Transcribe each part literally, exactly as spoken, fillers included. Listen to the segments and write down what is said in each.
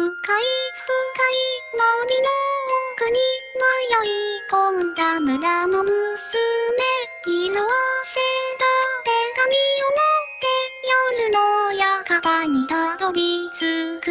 深い深い森の奥に迷い込んだ村の娘、色あせた手紙を持って夜の館にたどり着く。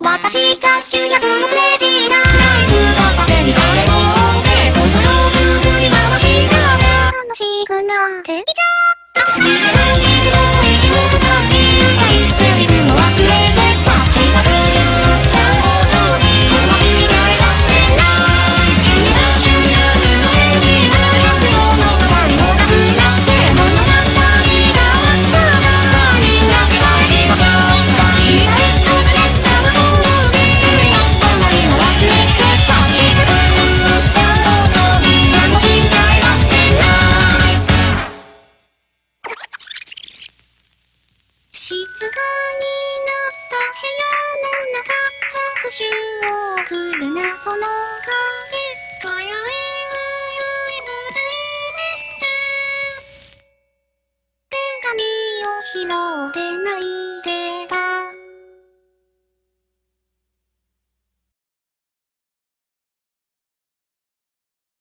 私が主役のクレイジーなライフの糧にそれを持ってこの世を振り回したら悲しくなってきちゃった。逃げないでも一目散に歌いセリフも忘れてさっきまで言っちゃうほどに話しちゃいたってない君が主役のクレイジーなら必要の代わりもなくなって物語が終わったらさあみんなで帰りましょう。静かになった部屋の中、拍手を送る謎の影、かやえは酔いぶりでした。手紙を拾ってない。